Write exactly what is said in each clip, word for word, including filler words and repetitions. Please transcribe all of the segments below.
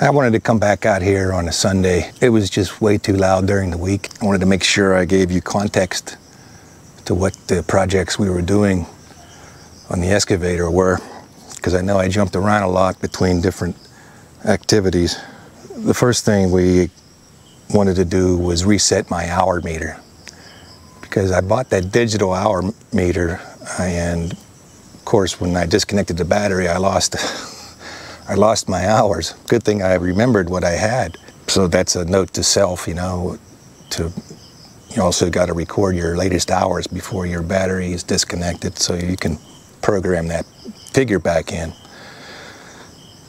I wanted to come back out here on a Sunday. It was just way too loud during the week. I wanted to make sure I gave you context to what the projects we were doing on the excavator were, because I know I jumped around a lot between different activities. The first thing we wanted to do was reset my hour meter, because I bought that digital hour meter, and of course when I disconnected the battery I lost I lost my hours. Good thing I remembered what I had. So that's a note to self, you know, to you also got to record your latest hours before your battery is disconnected so you can program that figure back in.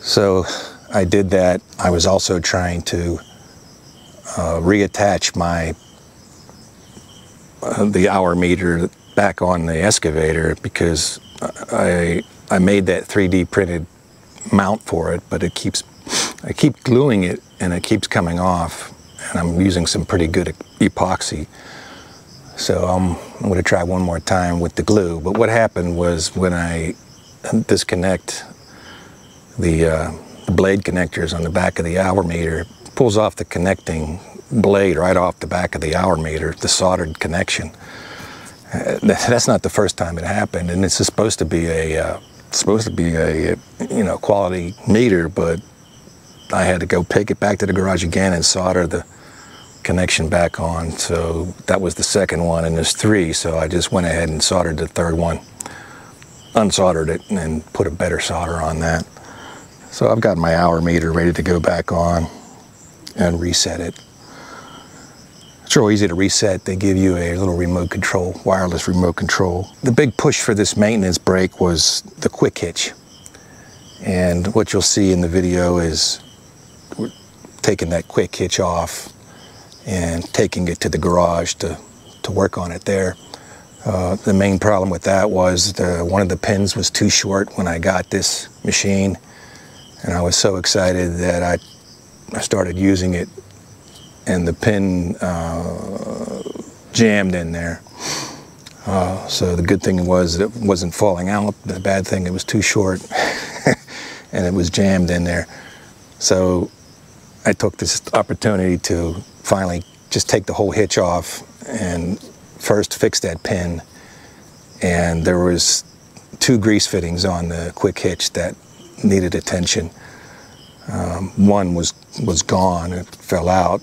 So I did that. I was also trying to uh, reattach my uh, the hour meter back on the excavator, because I I made that three D printed mount for it, but it keeps I keep gluing it and it keeps coming off, and I'm using some pretty good epoxy. So um, I'm going to try one more time with the glue. But what happened was when I disconnect the, uh, the blade connectors on the back of the hour meter, it pulls off the connecting blade right off the back of the hour meter, the soldered connection. Uh, that's not the first time it happened, and it's supposed to be a uh, It's supposed to be a, you know, quality meter, but I had to go take it back to the garage again and solder the connection back on. So that was the second one, and there's three, so I just went ahead and soldered the third one, unsoldered it, and put a better solder on that. So I've got my hour meter ready to go back on and reset it. It's real easy to reset. They give you a little remote control, wireless remote control. The big push for this maintenance break was the quick hitch. And what you'll see in the video is we're taking that quick hitch off and taking it to the garage to, to work on it there. Uh, the main problem with that was the, one of the pins was too short when I got this machine. And I was so excited that I, I started using it, and the pin uh, jammed in there. Uh, so the good thing was it wasn't falling out. The bad thing, it was too short and it was jammed in there. So I took this opportunity to finally just take the whole hitch off and first fix that pin. And there was two grease fittings on the quick hitch that needed attention. Um, one was, was gone, it fell out.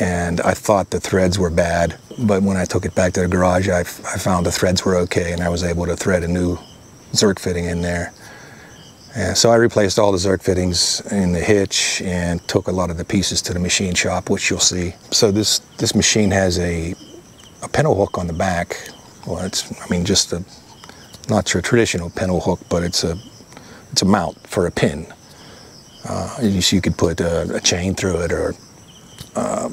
And I thought the threads were bad, but when I took it back to the garage, I, I found the threads were okay, and I was able to thread a new Zerk fitting in there. And so I replaced all the Zerk fittings in the hitch and took a lot of the pieces to the machine shop, which you'll see. So this, this machine has a, a pintle hook on the back. Well, it's, I mean, just a, not your traditional pintle hook, but it's a, it's a mount for a pin. Uh, you, you could put a, a chain through it, or Uh,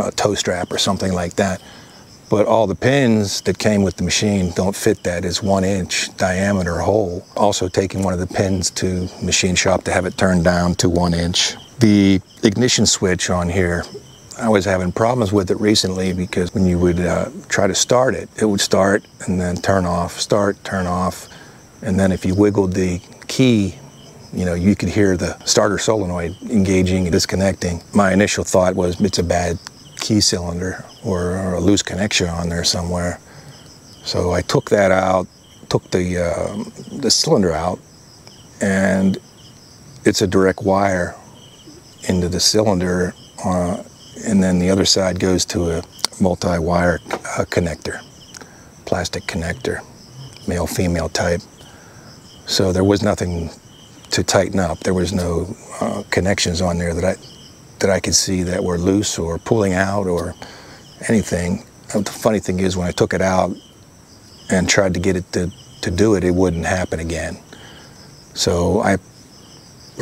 a toe strap or something like that. But all the pins that came with the machine don't fit that as one inch diameter hole. Also taking one of the pins to machine shop to have it turned down to one inch. The ignition switch on here, I was having problems with it recently, because when you would uh, try to start it, it would start and then turn off, start, turn off. And then if you wiggled the key, you know, you could hear the starter solenoid engaging and disconnecting. My initial thought was it's a bad key cylinder, or, or a loose connection on there somewhere. So I took that out, took the, uh, the cylinder out, and it's a direct wire into the cylinder, uh, and then the other side goes to a multi-wire uh, connector, plastic connector, male-female type. So there was nothing to tighten up. There was no uh, connections on there that I that I could see that were loose or pulling out or anything. The funny thing is, when I took it out and tried to get it to, to do it, it wouldn't happen again. So I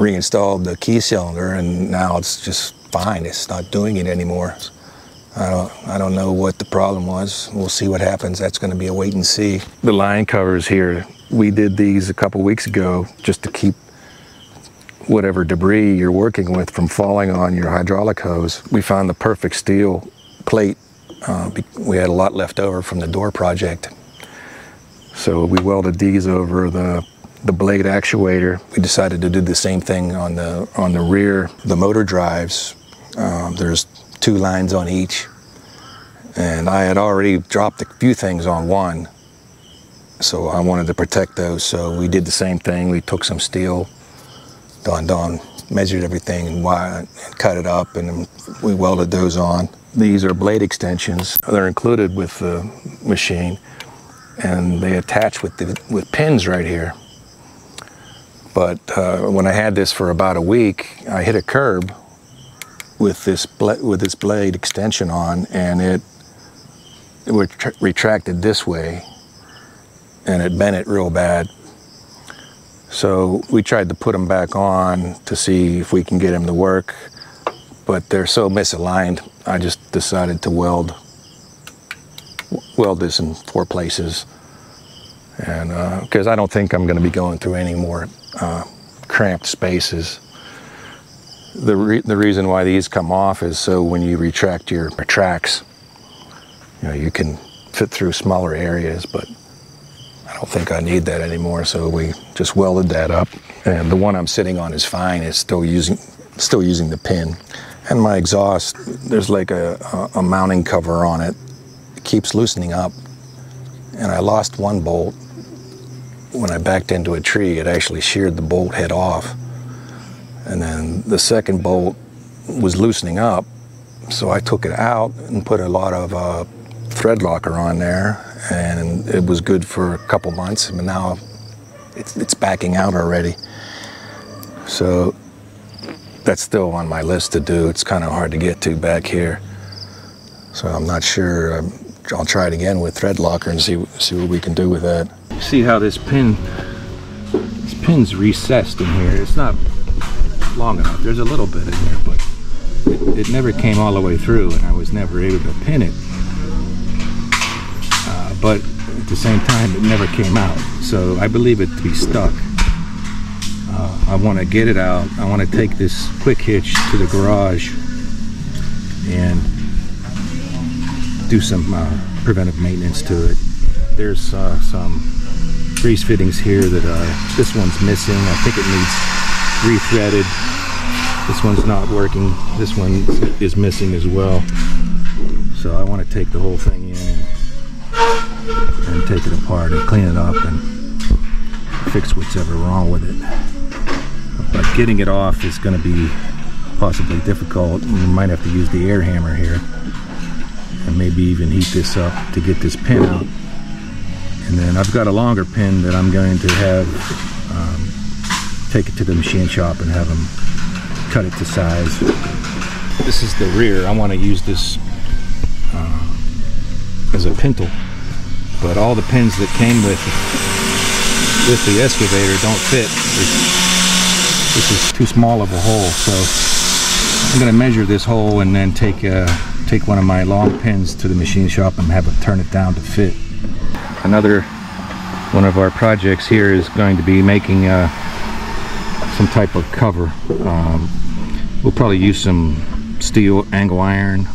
reinstalled the key cylinder, and now it's just fine. It's not doing it anymore. I don't, I don't know what the problem was. We'll see what happens. That's going to be a wait and see. The line covers here, we did these a couple weeks ago just to keep whatever debris you're working with from falling on your hydraulic hose. We found the perfect steel plate. Uh, we had a lot left over from the door project. So we welded these over the, the blade actuator. We decided to do the same thing on the on the rear. The motor drives, um, there's two lines on each, and I had already dropped a few things on one, so I wanted to protect those. So we did the same thing. We took some steel, Don Don measured everything and wired, cut it up, and we welded those on. These are blade extensions. They're included with the machine, and they attach with the, with pins right here. But uh, when I had this for about a week, I hit a curb with this with this blade extension on, and it, it ret retracted this way, and it bent it real bad. So we tried to put them back on to see if we can get them to work, but they're so misaligned. I just decided to weld weld this in four places, and because uh, I don't think I'm going to be going through any more uh, cramped spaces. The re the reason why these come off is so when you retract your tracks, you know, you can fit through smaller areas, but I don't think I need that anymore. So we just welded that up, and the one I'm sitting on is fine. It's still using still using the pin. And my exhaust, there's like a, a, a mounting cover on it. It keeps loosening up. And I lost one bolt. When I backed into a tree, it actually sheared the bolt head off. And then the second bolt was loosening up. So I took it out and put a lot of uh, thread locker on there. And it was good for a couple months. But now it's, it's backing out already. So that's still on my list to do. It's kind of hard to get to back here, so I'm not sure. I'm, I'll try it again with thread locker and see see what we can do with that. See how this pin, this pin's recessed in here. It's not long enough. There's a little bit in here, but it, it never came all the way through, and I was never able to pin it. Uh, but at the same time, it never came out, so I believe it to be stuck. Uh, I want to get it out. I want to take this quick hitch to the garage and do some uh, preventive maintenance to it. There's uh, some grease fittings here that uh, this one's missing. I think it needs re-threaded. This one's not working. This one is missing as well. So I want to take the whole thing in and take it apart and clean it up and fix what's ever wrong with it. But getting it off is going to be possibly difficult. We might have to use the air hammer here and maybe even heat this up to get this pin out. And then I've got a longer pin that I'm going to have um, take it to the machine shop and have them cut it to size. This is the rear. I want to use this uh, as a pintle, but all the pins that came with with the excavator don't fit. It's, This is too small of a hole, so I'm going to measure this hole and then take uh, take one of my long pins to the machine shop and have it turn it down to fit. Another one of our projects here is going to be making uh, some type of cover. Um, we'll probably use some steel angle iron,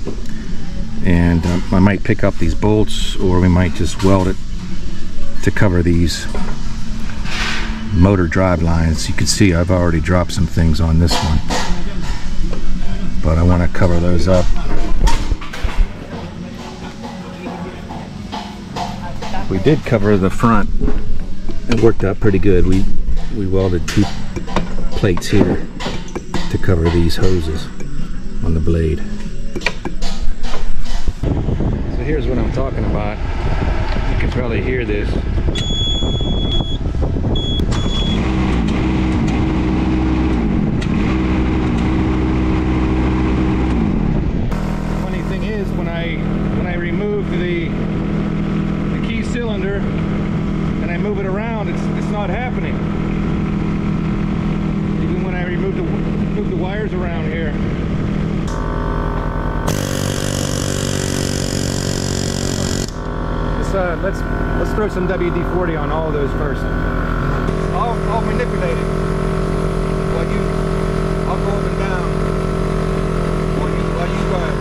and uh, I might pick up these bolts, or we might just weld it to cover these motor drive lines. You can see I've already dropped some things on this one, but I want to cover those up. We did cover the front. It worked out pretty good. We we welded two plates here to cover these hoses on the blade. So here's what I'm talking about. You can probably hear this. Uh, let's let's throw some W D forty on all of those first. I'll, I'll manipulate it while you I'll go up and down while you while you drive.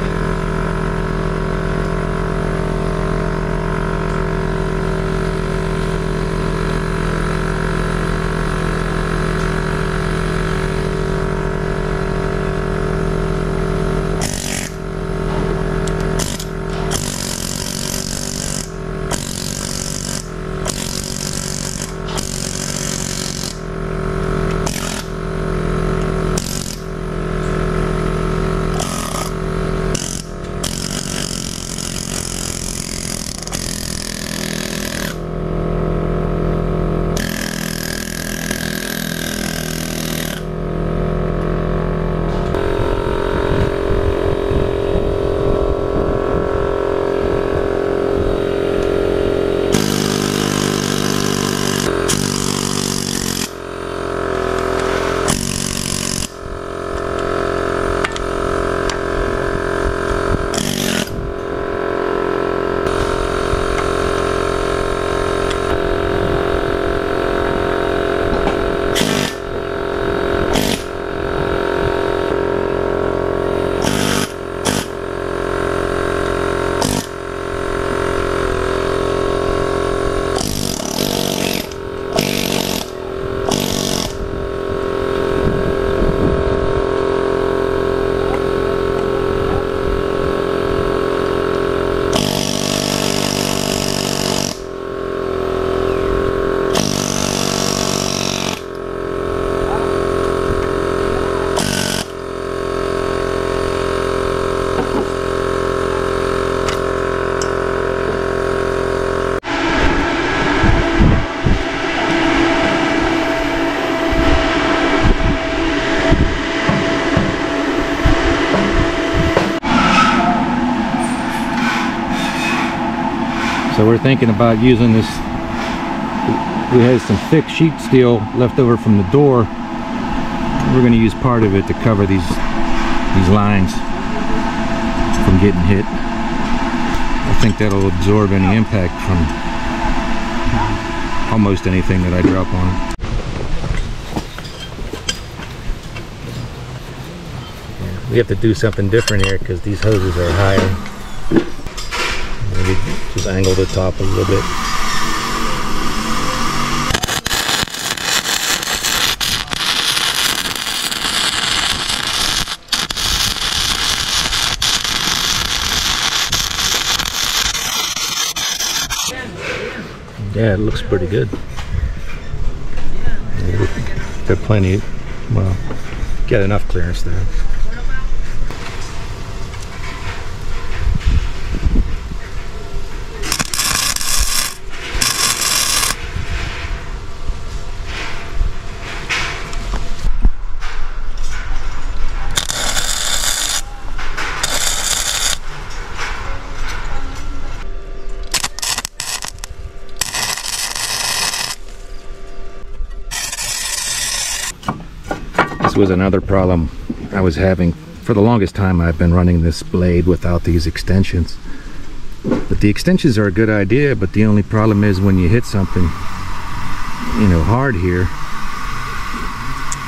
So we're thinking about using this. We had some thick sheet steel left over from the door. We're going to use part of it to cover these these lines from getting hit. I think that'll absorb any impact from almost anything that I drop on it. We have to do something different here because these hoses are higher. Maybe just angle the top a little bit. Yeah, it looks pretty good. Got plenty of, well, got enough clearance there. Was another problem I was having. For the longest time I've been running this blade without these extensions, but the extensions are a good idea, but the only problem is when you hit something, you know, hard here,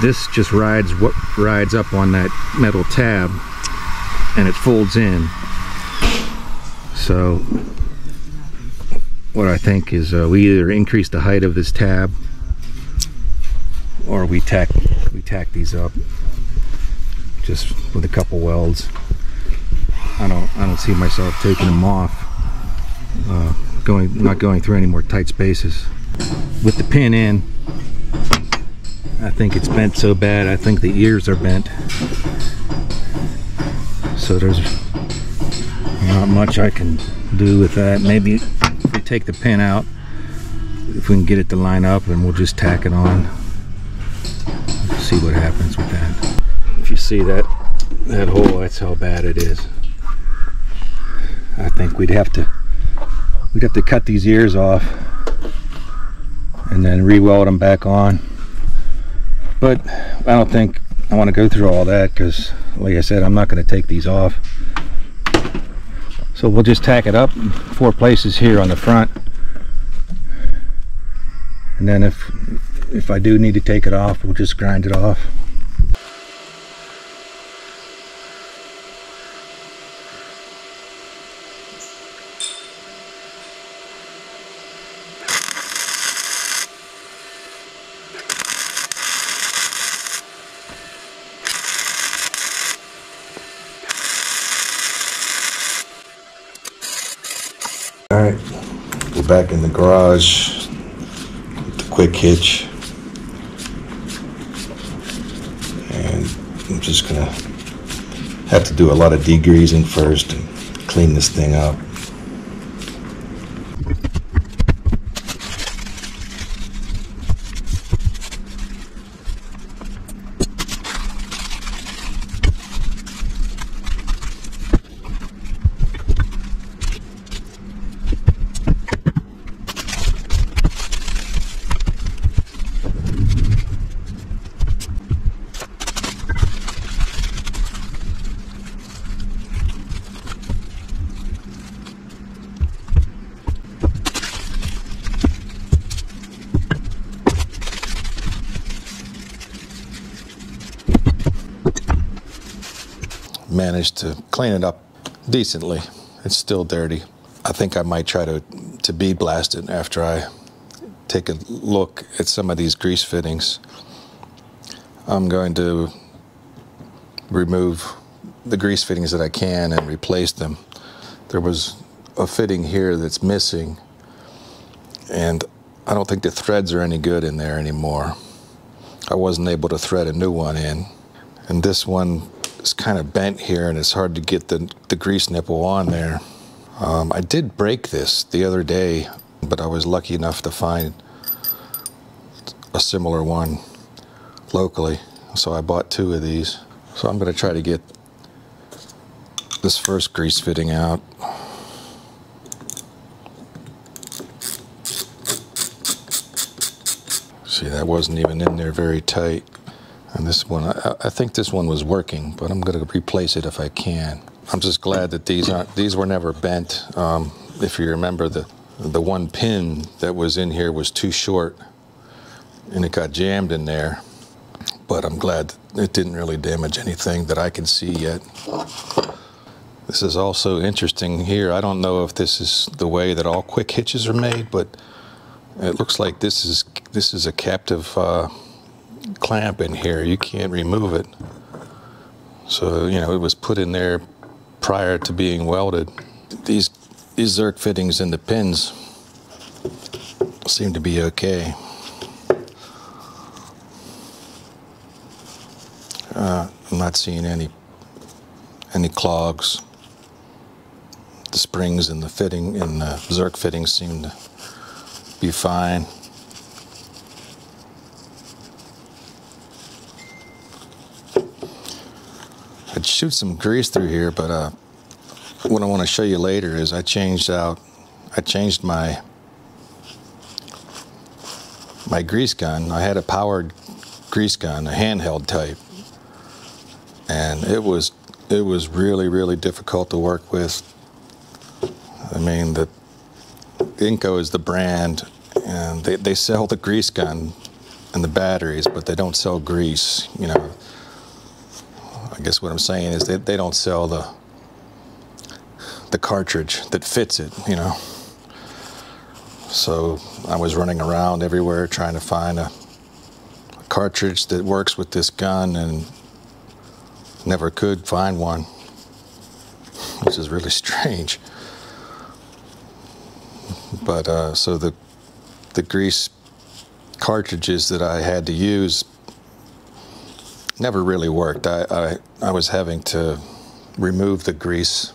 this just rides what rides up on that metal tab and it folds in. So what I think is uh, we either increase the height of this tab or we tack we tack these up just with a couple welds. I don't I don't see myself taking them off, uh, going not going through any more tight spaces. With the pin in, I think it's bent so bad, I think the ears are bent, so there's not much I can do with that. Maybe if we take the pin out, if we can get it to line up, and we'll just tack it on. See what happens with that. If you see that that hole, that's how bad it is. I think we'd have to we'd have to cut these ears off and then re-weld them back on. But I don't think I want to go through all that because, like I said, I'm not going to take these off. So we'll just tack it up four places here on the front, and then if If I do need to take it off, we'll just grind it off. All right, we're back in the garage with the quick hitch. I'm just gonna have to do a lot of degreasing first and clean this thing up. Managed to clean it up decently. It's still dirty. I think I might try to, to bead blast it after I take a look at some of these grease fittings. I'm going to remove the grease fittings that I can and replace them. There was a fitting here that's missing, and I don't think the threads are any good in there anymore. I wasn't able to thread a new one in, and this one, it's kind of bent here, and it's hard to get the, the grease nipple on there. Um, I did break this the other day, but I was lucky enough to find a similar one locally. So I bought two of these. So I'm gonna try to get this first grease fitting out. wasn't even in there very tight. And this one, I, I think this one was working, but I'm gonna replace it if I can. I'm just glad that these aren't, these were never bent. Um, if you remember, the, the one pin that was in here was too short and it got jammed in there. But I'm glad it didn't really damage anything that I can see yet. This is also interesting here. I don't know if this is the way that all quick hitches are made, but it looks like this is, this is a captive uh, clamp in here. You can't remove it. So, you know, it was put in there prior to being welded. These, these Zerk fittings and the pins seem to be okay. Uh, I'm not seeing any, any clogs. The springs and the fitting and the Zerk fittings seem to be fine. I'd shoot some grease through here, but uh, what I want to show you later is I changed out, I changed my, my grease gun. I had a powered grease gun, a handheld type. And it was, it was really, really difficult to work with. I mean, the Inco is the brand, and they, they sell the grease gun and the batteries, but they don't sell grease, you know. I guess what I'm saying is that they don't sell the, the cartridge that fits it, you know. So I was running around everywhere trying to find a, a cartridge that works with this gun, and never could find one, which is really strange. But uh, so the the grease cartridges that I had to use never really worked. I, I, I was having to remove the grease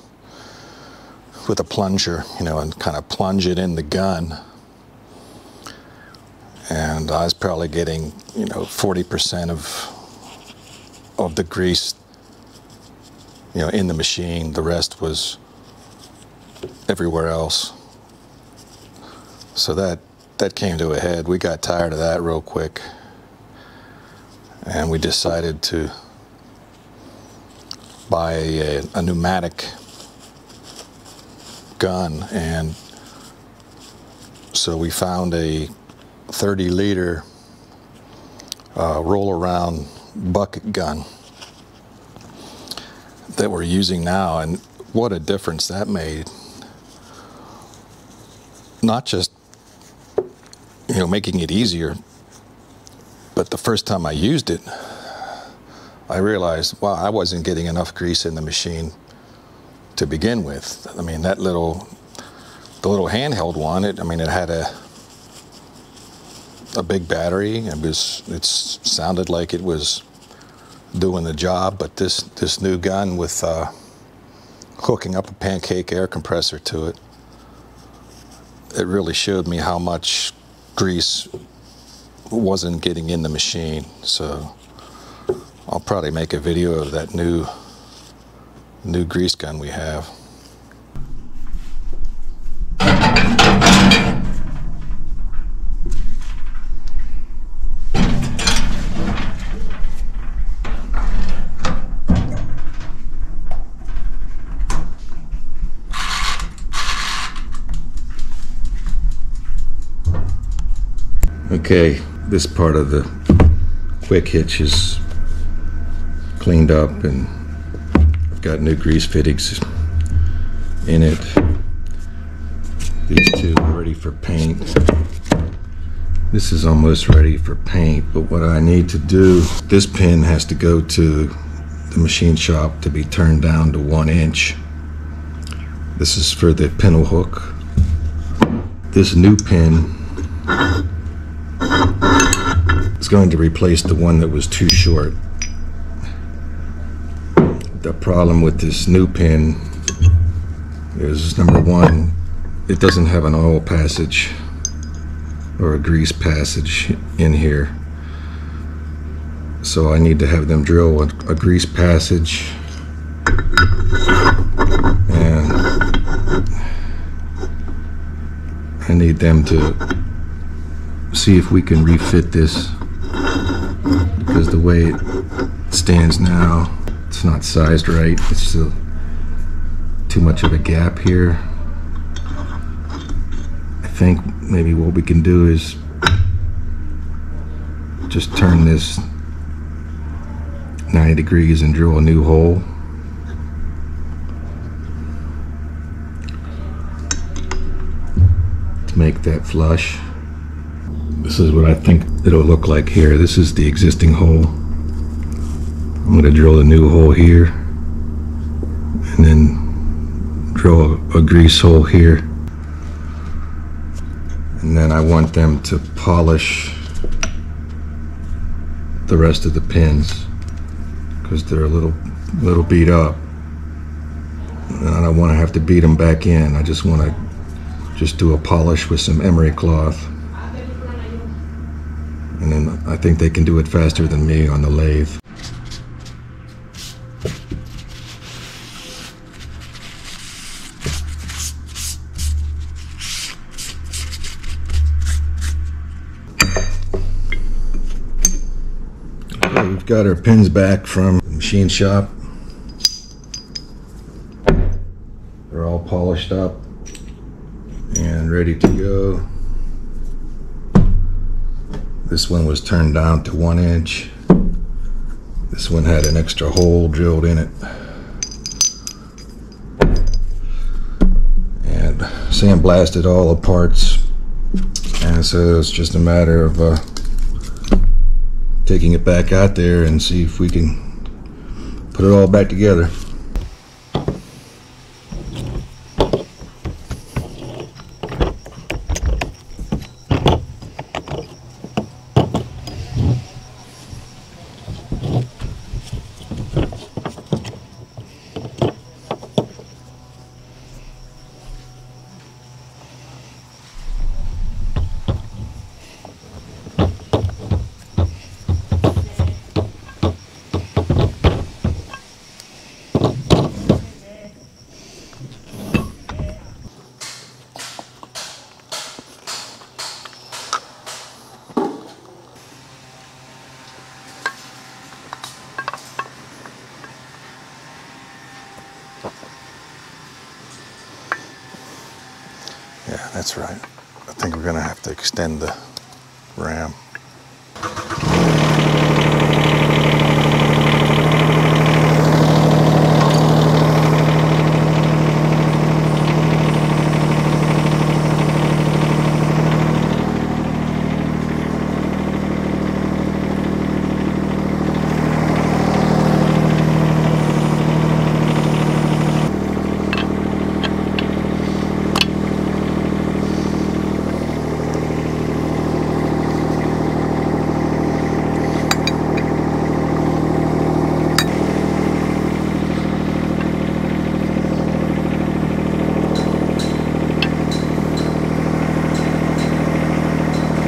with a plunger, you know, and kind of plunge it in the gun. And I was probably getting, you know, forty percent of, of the grease, you know, in the machine. The rest was everywhere else. So that, that came to a head. We got tired of that real quick. And we decided to buy a, a pneumatic gun. And so we found a thirty liter uh, roll around bucket gun that we're using now. And what a difference that made. Not just, you know, making it easier, but the first time I used it, I realized, wow, I wasn't getting enough grease in the machine to begin with. I mean, that little, the little handheld one, it, I mean, it had a, a big battery. It was, it sounded like it was doing the job, but this, this new gun with uh, hooking up a pancake air compressor to it, it really showed me how much grease wasn't getting in the machine. So I'll probably make a video of that new new grease gun we have. Okay, this part of the quick hitch is cleaned up, and I've got new grease fittings in it. These two are ready for paint. This is almost ready for paint, but what I need to do, this pin has to go to the machine shop to be turned down to one inch. This is for the pinel hook. This new pin is going to replace the one that was too short. The problem with this new pin is, number one, it doesn't have an oil passage or a grease passage in here. So I need to have them drill a, a grease passage, and I need them to see if we can refit this because the way it stands now, it's not sized right. It's still too much of a gap here. I think maybe what we can do is just turn this ninety degrees and drill a new hole. Make that flush. This is what I think it'll look like here. This is the existing hole. I'm going to drill a new hole here and then drill a, a grease hole here, and then I want them to polish the rest of the pins because they're a little little beat up, and I don't want to have to beat them back in. I just want to just do a polish with some emery cloth, and then I think they can do it faster than me on the lathe. Okay, we've got our pins back from the machine shop. They're all polished up and ready to go. This one was turned down to one inch. This one had an extra hole drilled in it. And sandblasted all the parts. And so it's just a matter of uh, taking it back out there and see if we can put it all back together. Yeah, that's right. I think we're gonna have to extend the ram.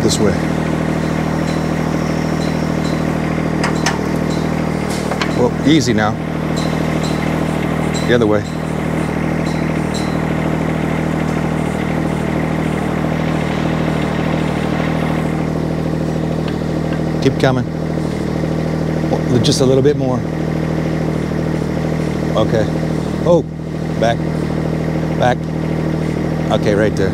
This way. Well, easy now. The other way. Keep coming. Just a little bit more. Okay. Oh, back. Back. Okay, right there.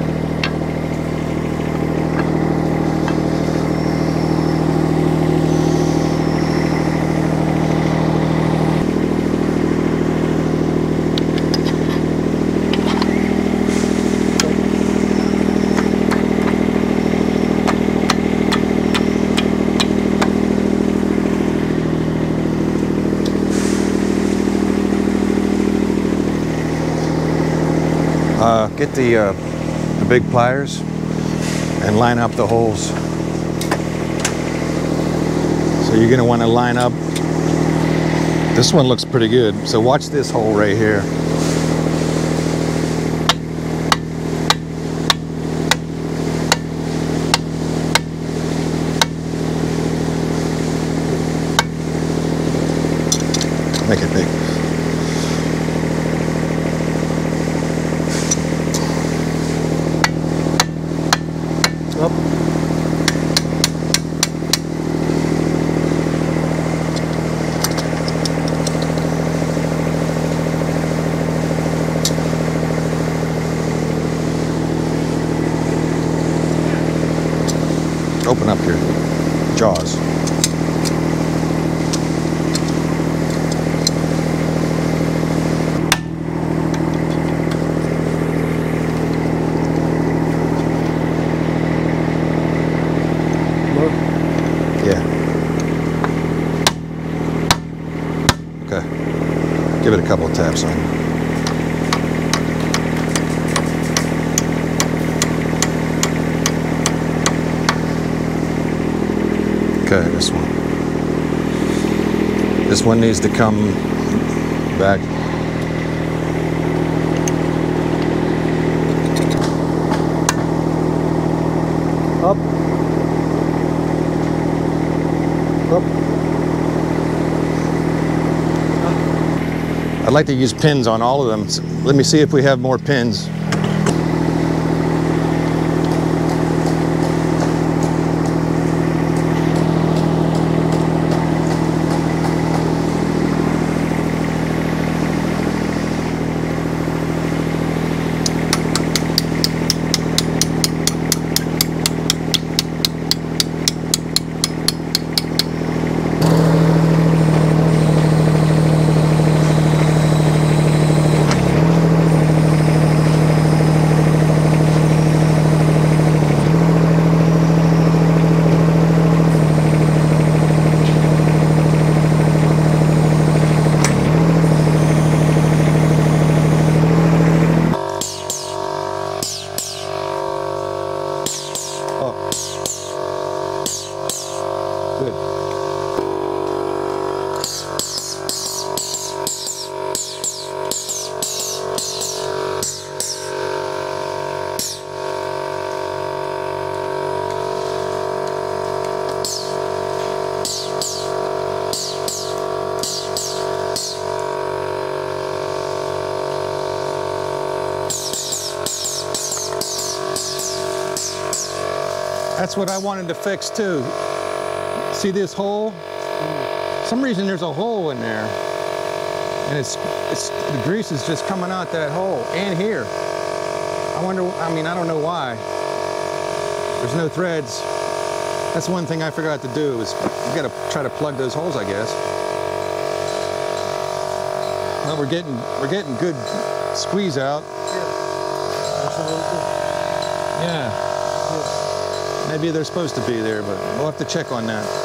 Uh, get the, uh, the big pliers and line up the holes. So you're going to want to line up. This one looks pretty good. So watch this hole right here. Make it big. open up your jaws. Give it a couple of taps on. Okay, this one. This one needs to come back. Up. Up. I'd like to use pins on all of them. So let me see if we have more pins. That's what I wanted to fix too. See this hole? For some reason there's a hole in there. And it's, it's the grease is just coming out that hole. And here. I wonder, I mean, I don't know why. There's no threads. That's one thing I forgot to do is you gotta try to plug those holes, I guess. Well, we're getting, we're getting good squeeze out. Yeah. Yeah. Maybe they're supposed to be there, but we'll have to check on that.